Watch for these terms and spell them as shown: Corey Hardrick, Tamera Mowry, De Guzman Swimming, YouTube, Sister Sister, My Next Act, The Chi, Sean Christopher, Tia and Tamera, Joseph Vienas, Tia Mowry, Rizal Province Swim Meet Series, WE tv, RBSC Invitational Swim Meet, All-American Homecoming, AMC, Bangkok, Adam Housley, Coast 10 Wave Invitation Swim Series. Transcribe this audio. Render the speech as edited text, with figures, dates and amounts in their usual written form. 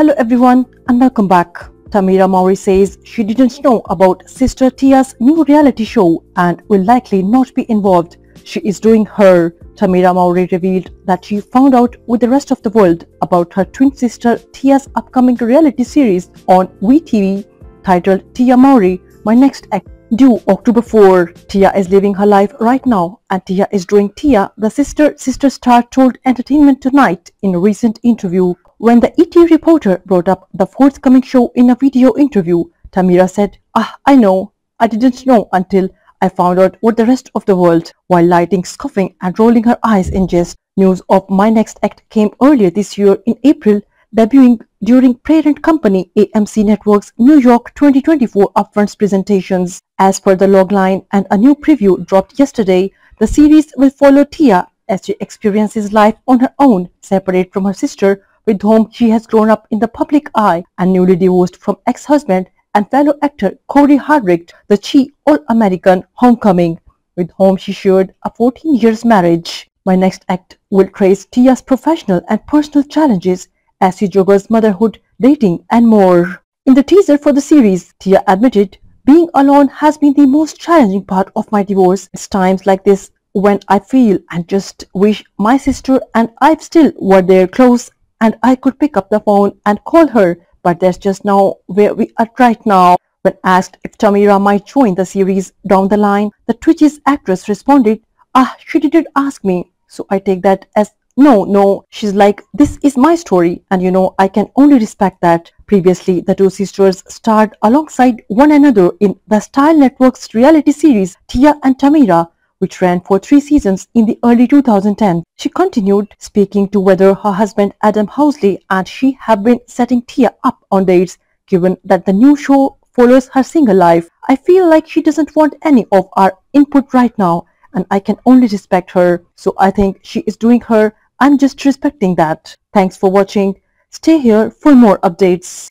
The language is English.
Hello everyone and welcome back. Tamera Mowry says she didn't know about sister Tia's new reality show and will likely not be involved. She is doing her. Tamera Mowry revealed that she found out with the rest of the world about her twin sister Tia's upcoming reality series on WE tv titled Tia Mowry, My Next Act, due October 4. Tia is living her life right now and Tia is doing Tia, the Sister Sister star told Entertainment Tonight in a recent interview. When the ET reporter brought up the forthcoming show in a video interview, Tamera said, I know, I didn't know until I found out what the rest of the world," while lighting, scoffing and rolling her eyes in jest. News of My Next Act came earlier this year in April, debuting during parent company AMC Network's New York 2024 upfront presentations. As per the logline and a new preview dropped yesterday, the series will follow Tia as she experiences life on her own, separate from her sister, with whom she has grown up in the public eye, and newly divorced from ex-husband and fellow actor Corey Hardrick, The Chi, All-American Homecoming, with whom she shared a 14-year marriage. My Next Act will trace Tia's professional and personal challenges as she juggles motherhood, dating and more. In the teaser for the series, Tia admitted, "Being alone has been the most challenging part of my divorce. It's times like this when I feel and just wish my sister and I still were there close and I could pick up the phone and call her, but that's just now where we are right now." When asked if Tamera might join the series down the line, the Twitch's actress responded, she didn't ask me, so I take that as no, she's like, this is my story and you know I can only respect that." Previously, the two sisters starred alongside one another in the Style Network's reality series Tia and Tamera, which ran for 3 seasons in the early 2010s. She continued speaking to whether her husband Adam Housley and she have been setting Tia up on dates, given that the new show follows her single life. "I feel like she doesn't want any of our input right now and I can only respect her, so I think she is doing her. I'm just respecting that." Thanks for watching. Stay here for more updates.